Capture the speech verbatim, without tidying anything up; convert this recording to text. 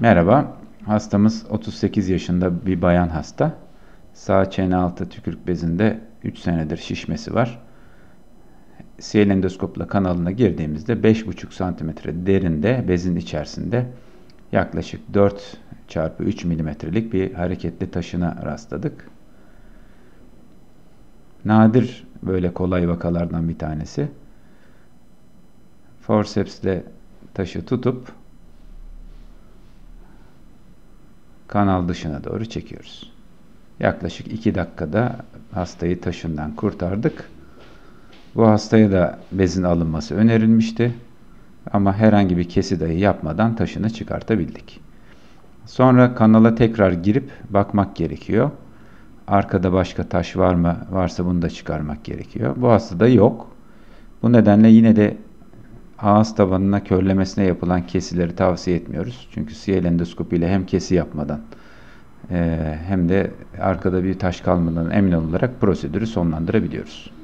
Merhaba, hastamız otuz sekiz yaşında bir bayan hasta. Sağ çene altı tükürük bezinde üç senedir şişmesi var. Sialendoskopla kanalına girdiğimizde beş buçuk santimetre derinde bezin içerisinde yaklaşık dört çarpı üç milimetrelik bir hareketli taşına rastladık. Nadir böyle kolay vakalardan bir tanesi. Forceps'le taşı tutup kanal dışına doğru çekiyoruz. Yaklaşık iki dakikada hastayı taşından kurtardık. Bu hastaya da bezin alınması önerilmişti. Ama herhangi bir kesi dahi yapmadan taşını çıkartabildik. Sonra kanala tekrar girip bakmak gerekiyor. Arkada başka taş var mı? Varsa bunu da çıkarmak gerekiyor. Bu hastada yok. Bu nedenle yine de ağız tabanına körlemesine yapılan kesileri tavsiye etmiyoruz. Çünkü sialendoskopi ile hem kesi yapmadan hem de arkada bir taş kalmadan emin olarak prosedürü sonlandırabiliyoruz.